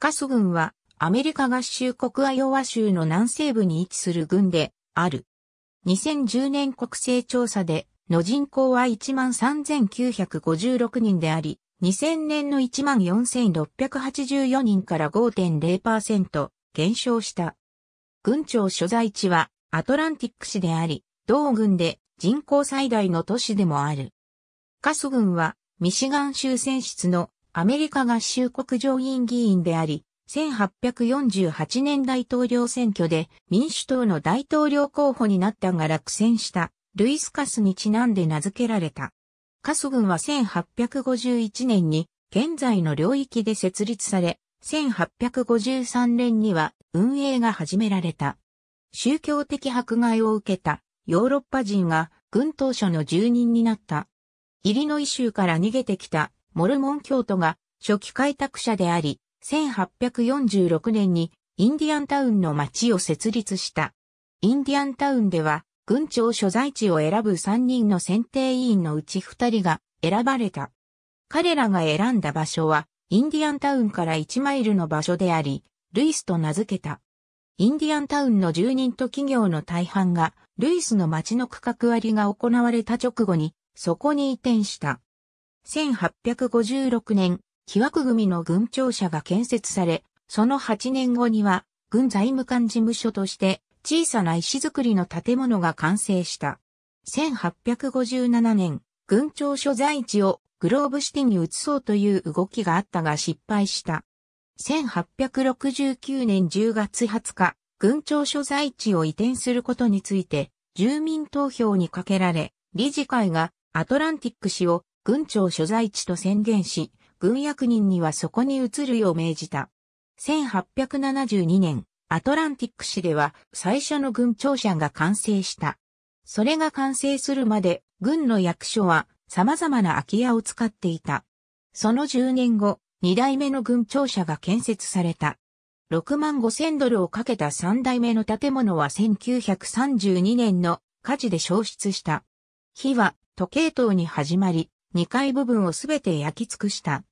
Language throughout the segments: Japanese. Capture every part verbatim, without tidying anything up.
カス郡はアメリカ合衆国アイオワ州の南西部に位置する郡である。にせんじゅうねん国勢調査での人口はいちまんさんぜんきゅうひゃくごじゅうろくにんであり、にせんねんの いちまんよんせんろっぴゃくはちじゅうよん 人から ごてんれいパーセント 減少した。郡庁所在地はアトランティック市であり、同郡で人口最大の都市でもある。カス郡はミシガン州選出のアメリカ合衆国上院議員であり、せんはっぴゃくよんじゅうはちねん大統領選挙で民主党の大統領候補になったが落選したルイス・カスにちなんで名付けられた。カス郡はせんはっぴゃくごじゅういちねんに現在の領域で設立され、せんはっぴゃくごじゅうさんねんには運営が始められた。宗教的迫害を受けたヨーロッパ人が郡当初の住人になった。イリノイ州から逃げてきたモルモン教徒が初期開拓者であり、せんはっぴゃくよんじゅうろくねんにインディアンタウンの町を設立した。インディアンタウンでは、郡庁所在地を選ぶさんにんの選定委員のうちふたりが選ばれた。彼らが選んだ場所は、インディアンタウンからいちマイルの場所であり、ルイスと名付けた。インディアンタウンの住人と企業の大半が、ルイスの町の区画割が行われた直後に、そこに移転した。せんはっぴゃくごじゅうろくねん、キワク組の郡庁舎が建設され、そのはちねんごには、郡財務官事務所として、小さな石造りの建物が完成した。せんはっぴゃくごじゅうななねん、郡庁所在地をグローブシティに移そうという動きがあったが失敗した。せんはっぴゃくろくじゅうきゅうねんじゅうがつはつか、郡庁所在地を移転することについて、住民投票にかけられ、理事会がアトランティック市を郡庁所在地と宣言し、郡役人にはそこに移るよう命じた。せんはっぴゃくななじゅうにねん、アトランティック市では最初の郡庁舎が完成した。それが完成するまで、郡の役所は様々な空き家を使っていた。そのじゅうねんご、にだいめの郡庁舎が建設された。ろくまんごせんドルをかけたさんだいめの建物はせんきゅうひゃくさんじゅうにねんの火事で焼失した。火は時計塔に始まり、にかい部分をすべて焼き尽くした。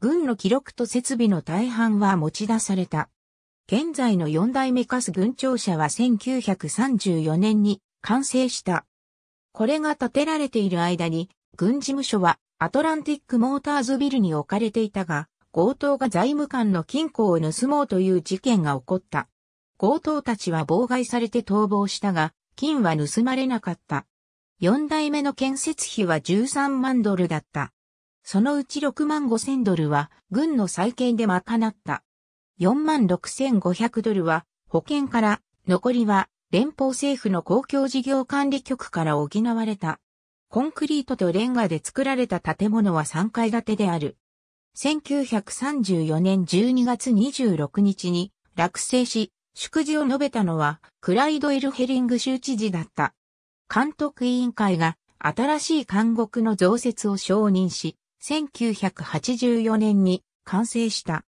郡の記録と設備の大半は持ち出された。現在のよんだいめカス郡庁舎はせんきゅうひゃくさんじゅうよねんに完成した。これが建てられている間に、郡事務所はアトランティックモーターズビルに置かれていたが、強盗が財務官の金庫を盗もうという事件が起こった。強盗たちは妨害されて逃亡したが、金は盗まれなかった。よんだいめの建設費はじゅうさんまんドルだった。そのうちろくまんごせんドルは郡の債権で賄った。よんまんろくせんごひゃくドルは保険から、残りは連邦政府の公共事業管理局から補われた。コンクリートとレンガで作られた建物はさんかいがてである。せんきゅうひゃくさんじゅうよねんじゅうにがつにじゅうろくにちに落成し、祝辞を述べたのはクライド・エル・ヘリング州知事だった。監督委員会が新しい監獄の増設を承認し、せんきゅうひゃくはちじゅうよねんに完成した。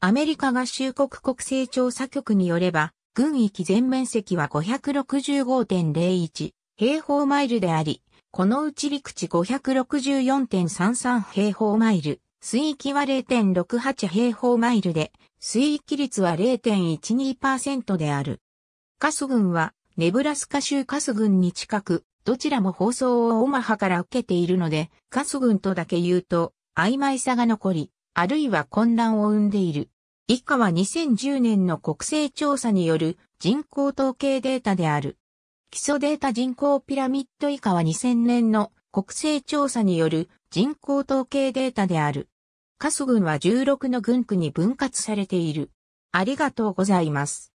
アメリカ合衆国国勢調査局によれば、郡域全面積は ごひゃくろくじゅうごてんれいいち 平方マイルであり、このうち陸地 ごひゃくろくじゅうよんてんさんさん 平方マイル、水域は れいてんろくはち 平方マイルで、水域率は れいてんいちにパーセント である。カス郡は、ネブラスカ州カス郡に近く、どちらも放送をオマハから受けているので、カス郡とだけ言うと、曖昧さが残り、あるいは混乱を生んでいる。以下はにせんじゅうねんの国勢調査による人口統計データである。基礎データ人口ピラミッド以下はにせんねんの国勢調査による人口統計データである。カス郡はじゅうろくの郡区に分割されている。ありがとうございます。